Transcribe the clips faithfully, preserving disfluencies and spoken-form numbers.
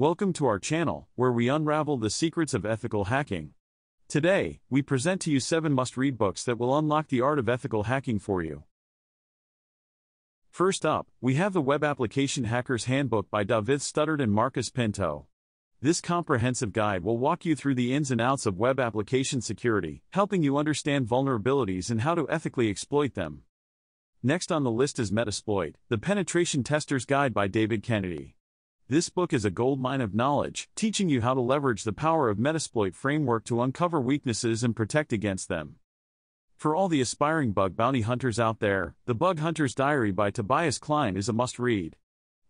Welcome to our channel, where we unravel the secrets of ethical hacking. Today, we present to you seven must-read books that will unlock the art of ethical hacking for you. First up, we have the Web Application Hacker's Handbook by David Stuttard and Marcus Pinto. This comprehensive guide will walk you through the ins and outs of web application security, helping you understand vulnerabilities and how to ethically exploit them. Next on the list is Metasploit, The Penetration Tester's Guide by David Kennedy. This book is a goldmine of knowledge, teaching you how to leverage the power of Metasploit framework to uncover weaknesses and protect against them. For all the aspiring bug bounty hunters out there, The Bug Hunter's Diary by Tobias Klein is a must-read.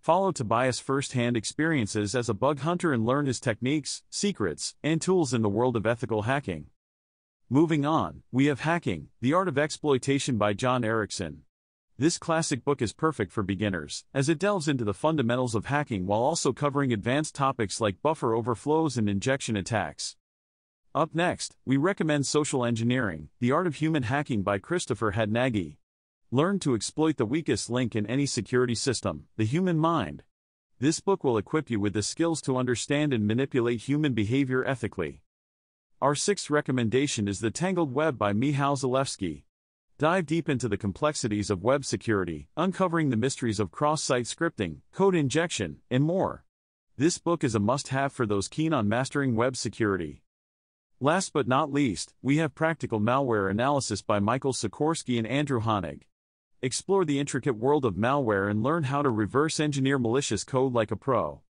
Follow Tobias' first-hand experiences as a bug hunter and learn his techniques, secrets, and tools in the world of ethical hacking. Moving on, we have Hacking, The Art of Exploitation by John Erickson. This classic book is perfect for beginners, as it delves into the fundamentals of hacking while also covering advanced topics like buffer overflows and injection attacks. Up next, we recommend Social Engineering, The Art of Human Hacking by Christopher Hadnagy. Learn to exploit the weakest link in any security system, the human mind. This book will equip you with the skills to understand and manipulate human behavior ethically. Our sixth recommendation is The Tangled Web by Michal Zalewski. Dive deep into the complexities of web security, uncovering the mysteries of cross-site scripting, code injection, and more. This book is a must-have for those keen on mastering web security. Last but not least, we have Practical Malware Analysis by Michael Sikorski and Andrew Honig. Explore the intricate world of malware and learn how to reverse-engineer malicious code like a pro.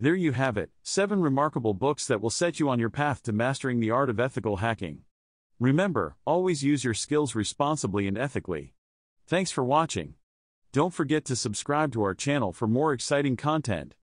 There you have it, seven remarkable books that will set you on your path to mastering the art of ethical hacking. Remember, always use your skills responsibly and ethically. Thanks for watching. Don't forget to subscribe to our channel for more exciting content.